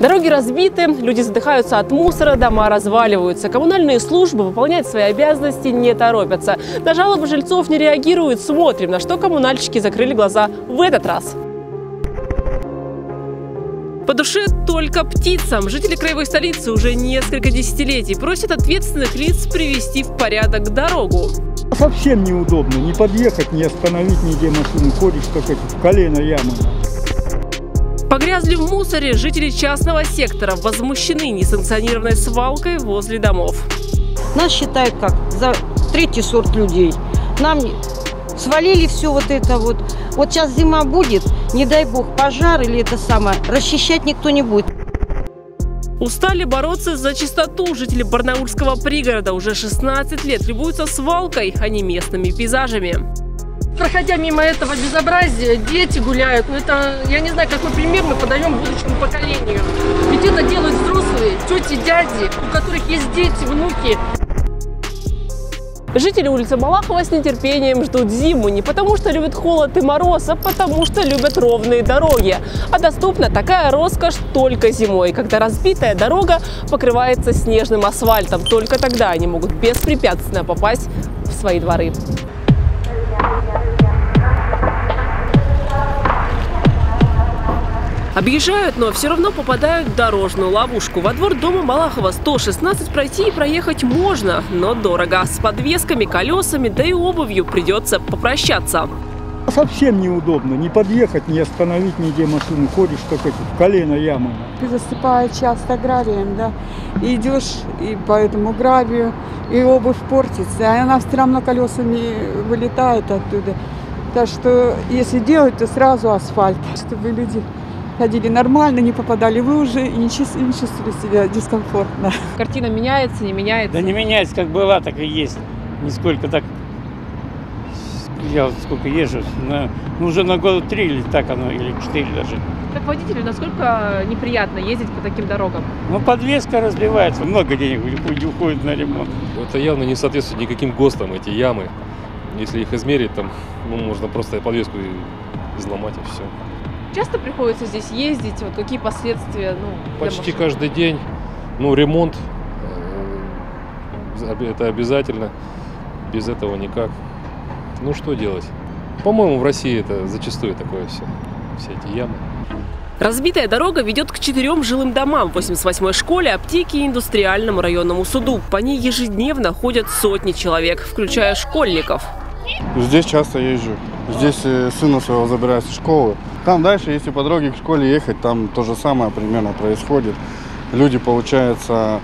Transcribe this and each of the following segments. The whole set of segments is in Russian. Дороги разбиты, люди задыхаются от мусора, дома разваливаются. Коммунальные службы выполнять свои обязанности не торопятся. На жалобы жильцов не реагируют. Смотрим, на что коммунальщики закрыли глаза в этот раз. По душе только птицам. Жители краевой столицы уже несколько десятилетий просят ответственных лиц привести в порядок дорогу. Совсем неудобно. Не подъехать, не остановить нигде машину. Ходишь, как в колено ямы. Погрязли в мусоре жители частного сектора, возмущены несанкционированной свалкой возле домов. Нас считают как за третий сорт людей. Нам свалили все вот это вот. Вот сейчас зима будет, не дай бог пожар или это самое, расчищать никто не будет. Устали бороться за чистоту. Жители барнаульского пригорода уже 16 лет любуются свалкой, а не местными пейзажами. Проходя мимо этого безобразия, дети гуляют. Но это, я не знаю, какой пример мы подаем будущему поколению. Ведь это делают взрослые, тети, дяди, у которых есть дети, внуки. Жители улицы Малахова с нетерпением ждут зиму. Не потому что любят холод и мороз, а потому что любят ровные дороги. А доступна такая роскошь только зимой, когда разбитая дорога покрывается снежным асфальтом. Только тогда они могут беспрепятственно попасть в свои дворы. Объезжают, но все равно попадают в дорожную ловушку. Во двор дома Малахова 116 пройти и проехать можно, но дорого. С подвесками, колесами, да и обувью придется попрощаться. Совсем неудобно. Не подъехать, не остановить нигде машину. Ходишь, как в колено ямы. Ты засыпаешь часто гравием, да? И идешь и по этому гравию, и обувь портится. А она все равно колесами вылетает оттуда. Так что, если делать, то сразу асфальт, чтобы люди ходили нормально, не попадали в лужи и не чувствовали себя дискомфортно. Картина меняется, не меняется? Да не меняется, как была, так и есть. Нисколько так, я вот сколько езжу, ну, уже на года 3 или так оно, или 4 даже. Как водителю, насколько неприятно ездить по таким дорогам? Ну, подвеска разбивается, много денег уходит на ремонт. Это явно не соответствует никаким ГОСТам, эти ямы. Если их измерить, там, ну, можно просто подвеску изломать и все. Часто приходится здесь ездить? Вот какие последствия? Ну, почти каждый день. Ну, ремонт, это обязательно. Без этого никак. Ну, что делать? По-моему, в России это зачастую такое все. Все эти ямы. Разбитая дорога ведет к 4 жилым домам, 88-й школе, аптеке и индустриальному районному суду. По ней ежедневно ходят сотни человек, включая школьников. Здесь часто езжу. Здесь сына своего забираю из школы. Там дальше, если по дороге к школе ехать, там то же самое примерно происходит. Люди, получается,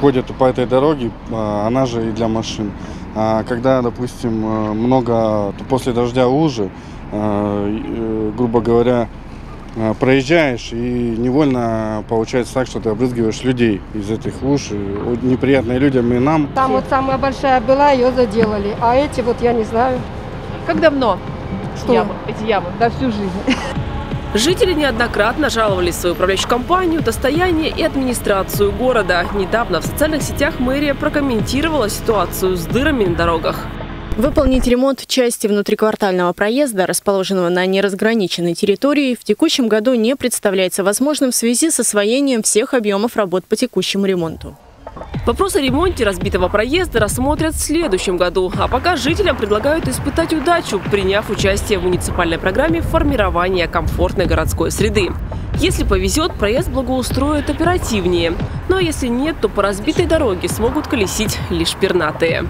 ходят по этой дороге, она же и для машин. А когда, допустим, много после дождя лужи, грубо говоря, проезжаешь и невольно получается так, что ты обрызгиваешь людей из этих луж, неприятные людям и нам. Там вот самая большая была, ее заделали, а эти вот я не знаю. Как давно? Что? Ямы, эти ямы, да, всю жизнь. Жители неоднократно жаловались в свою управляющую компанию, достояние и администрацию города. Недавно в социальных сетях мэрия прокомментировала ситуацию с дырами на дорогах. Выполнить ремонт в части внутриквартального проезда, расположенного на неразграниченной территории, в текущем году не представляется возможным в связи с освоением всех объемов работ по текущему ремонту. Вопрос о ремонте разбитого проезда рассмотрят в следующем году. А пока жителям предлагают испытать удачу, приняв участие в муниципальной программе формирования комфортной городской среды. Если повезет, проезд благоустроят оперативнее. Ну а если нет, то по разбитой дороге смогут колесить лишь пернатые.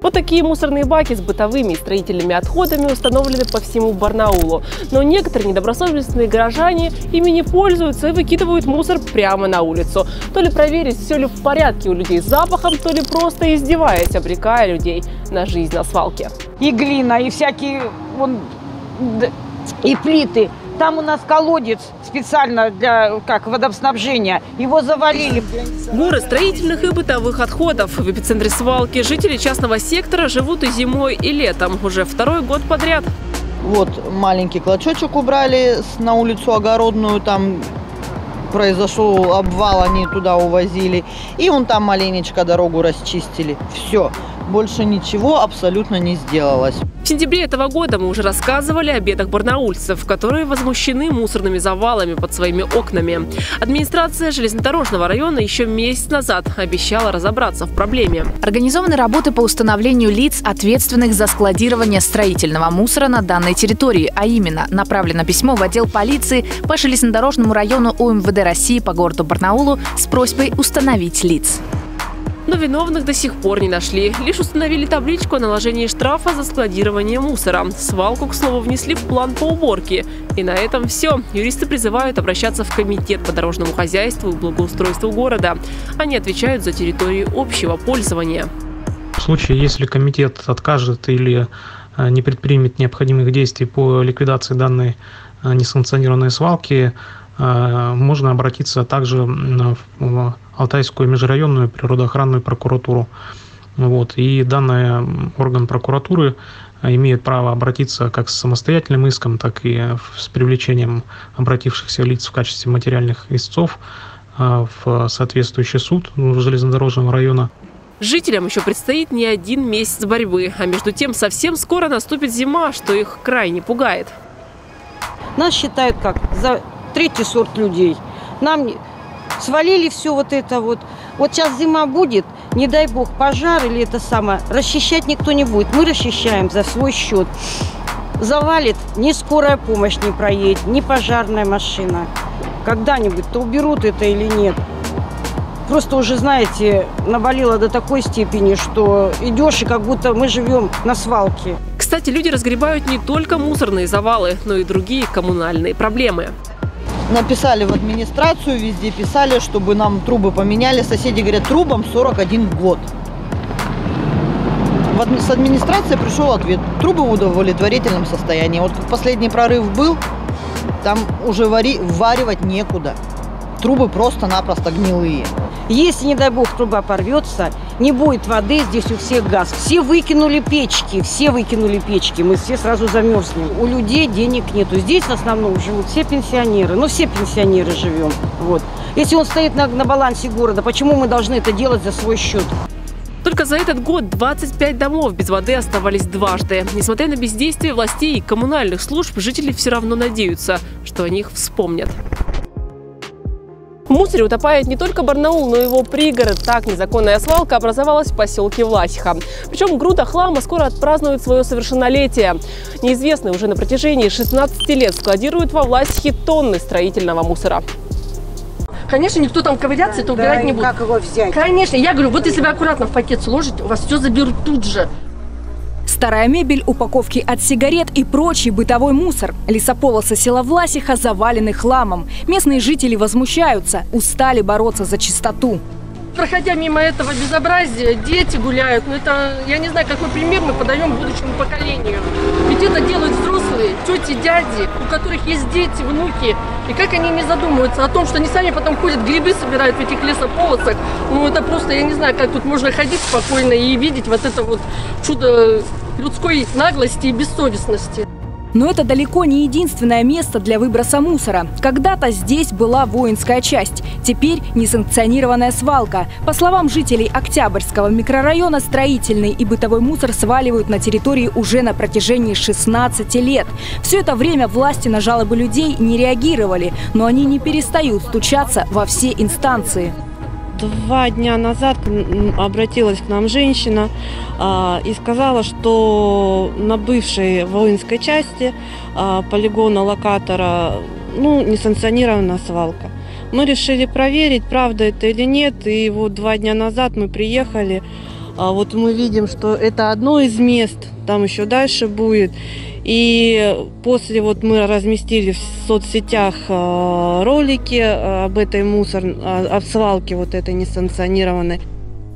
Вот такие мусорные баки с бытовыми и строительными отходами установлены по всему Барнаулу. Но некоторые недобросовестные горожане ими не пользуются и выкидывают мусор прямо на улицу. То ли проверить, все ли в порядке у людей с запахом, то ли просто издеваясь, обрекая людей на жизнь на свалке. И глина, и всякие, и плиты. Там у нас колодец специально для водоснабжения. Его завалили. Горы строительных и бытовых отходов. В эпицентре свалки жители частного сектора живут и зимой, и летом. Уже второй год подряд. Вот маленький клочочек убрали на улицу Огородную. Там произошел обвал, они туда увозили. И вон там маленечко дорогу расчистили. Все. больше ничего абсолютно не сделалось. В сентябре этого года мы уже рассказывали о бедах барнаульцев, которые возмущены мусорными завалами под своими окнами. Администрация железнодорожного района еще месяц назад обещала разобраться в проблеме. Организованы работы по установлению лиц, ответственных за складирование строительного мусора на данной территории, а именно направлено письмо в отдел полиции по железнодорожному району ОМВД России по городу Барнаулу с просьбой установить лиц. Но виновных до сих пор не нашли. Лишь установили табличку о наложении штрафа за складирование мусора. Свалку, к слову, внесли в план по уборке. И на этом все. Юристы призывают обращаться в комитет по дорожному хозяйству и благоустройству города. Они отвечают за территории общего пользования. В случае, если комитет откажет или не предпримет необходимых действий по ликвидации данной несанкционированной свалки, можно обратиться также в Алтайскую межрайонную природоохранную прокуратуру. Вот. И данный орган прокуратуры имеет право обратиться как с самостоятельным иском, так и с привлечением обратившихся лиц в качестве материальных истцов в соответствующий суд железнодорожного района. Жителям еще предстоит не один месяц борьбы, а между тем совсем скоро наступит зима, что их крайне пугает. Нас считают как за третий сорт людей. Нам свалили все вот это вот. Вот сейчас зима будет, не дай бог пожар или это самое, расчищать никто не будет. Мы расчищаем за свой счет. Завалит, ни скорая помощь не проедет, ни пожарная машина. Когда-нибудь-то уберут это или нет. Просто уже, знаете, наболело до такой степени, что идешь, и как будто мы живем на свалке. Кстати, люди разгребают не только мусорные завалы, но и другие коммунальные проблемы. Написали в администрацию, везде писали, чтобы нам трубы поменяли. Соседи говорят, трубам 41 год. С администрации пришел ответ. Трубы в удовлетворительном состоянии. Вот последний прорыв был, там уже варивать некуда. Трубы просто-напросто гнилые. Если, не дай бог, труба порвется, не будет воды, здесь у всех газ. Все выкинули печки, мы все сразу замерзнем. У людей денег нету. Здесь в основном живут все пенсионеры, все пенсионеры живем. Вот. Если он стоит на балансе города, почему мы должны это делать за свой счет? Только за этот год 25 домов без воды оставались дважды. Несмотря на бездействие властей и коммунальных служб, жители все равно надеются, что о них вспомнят. В мусоре утопает не только Барнаул, но и его пригород. Так незаконная свалка образовалась в поселке Власиха. Причем груда хлама скоро отпразднует свое совершеннолетие. Неизвестные уже на протяжении 16 лет складируют во Власихе тонны строительного мусора. Конечно, никто там ковыряться, это убирать не будет. Как его взять? Конечно, я говорю, вот если вы аккуратно в пакет сложите, у вас все заберут тут же. Старая мебель, упаковки от сигарет и прочий бытовой мусор. Лесополосы села Власиха завалены хламом. Местные жители возмущаются, устали бороться за чистоту. Проходя мимо этого безобразия, дети гуляют. Но это, я не знаю, какой пример мы подаем будущему поколению. Ведь это делают взрослые, тети, дяди, у которых есть дети, внуки. И как они не задумываются о том, что они сами потом ходят, грибы собирают в этих лесополосах. Ну это просто, я не знаю, как тут можно ходить спокойно и видеть вот это вот чудо людской наглости и бессовестности. Но это далеко не единственное место для выброса мусора. Когда-то здесь была воинская часть, теперь несанкционированная свалка. По словам жителей Октябрьского микрорайона, строительный и бытовой мусор сваливают на территории уже на протяжении 16 лет. Все это время власти на жалобы людей не реагировали, но они не перестают стучаться во все инстанции. 2 дня назад обратилась к нам женщина и сказала, что на бывшей воинской части полигона локатора несанкционированная свалка. Мы решили проверить, правда это или нет, и вот 2 дня назад мы приехали, вот мы видим, что это одно из мест, там еще дальше будет. И после вот мы разместили в соцсетях ролики об этой свалке вот этой несанкционированной.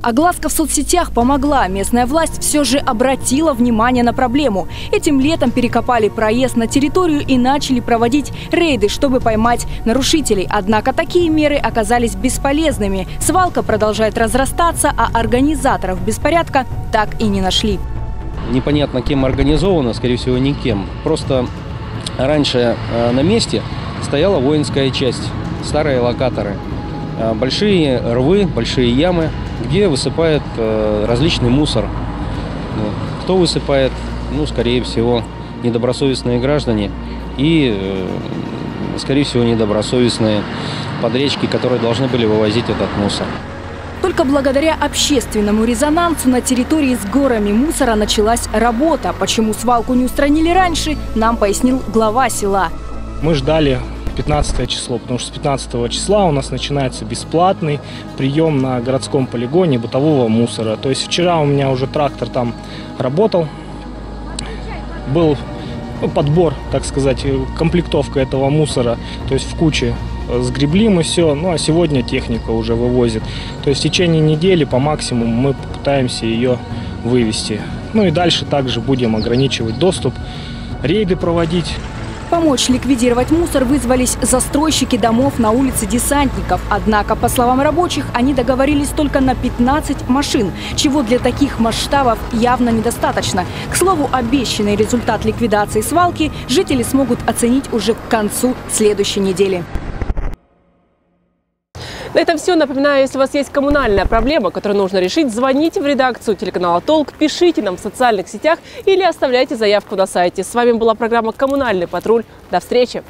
Огласка в соцсетях помогла. Местная власть все же обратила внимание на проблему. Этим летом перекопали проезд на территорию и начали проводить рейды, чтобы поймать нарушителей. Однако такие меры оказались бесполезными. Свалка продолжает разрастаться, а организаторов беспорядка так и не нашли. Непонятно, кем организовано, скорее всего, никем. Просто раньше на месте стояла воинская часть, старые локаторы, большие рвы, большие ямы, где высыпают различный мусор. Кто высыпает? Ну, скорее всего, недобросовестные граждане и, скорее всего, недобросовестные подрядчики, которые должны были вывозить этот мусор. Только благодаря общественному резонансу на территории с горами мусора началась работа. Почему свалку не устранили раньше, нам пояснил глава села. Мы ждали 15 число, потому что с 15 числа у нас начинается бесплатный прием на городском полигоне бытового мусора. То есть вчера у меня уже трактор там работал, был подбор, так сказать, комплектовка этого мусора, то есть в куче. Сгребли мы все, ну а сегодня техника уже вывозит. То есть в течение недели по максимуму мы попытаемся ее вывести. Ну и дальше также будем ограничивать доступ, рейды проводить. Помочь ликвидировать мусор вызвались застройщики домов на улице Десантников. Однако, по словам рабочих, они договорились только на 15 машин, чего для таких масштабов явно недостаточно. К слову, обещанный результат ликвидации свалки жители смогут оценить уже к концу следующей недели. На этом все. Напоминаю, если у вас есть коммунальная проблема, которую нужно решить, звоните в редакцию телеканала «Толк», пишите нам в социальных сетях или оставляйте заявку на сайте. С вами была программа «Коммунальный патруль». До встречи!